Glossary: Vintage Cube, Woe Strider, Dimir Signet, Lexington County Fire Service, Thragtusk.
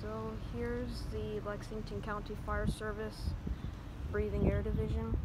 So here's the Lexington County Fire Service Breathing Air Division.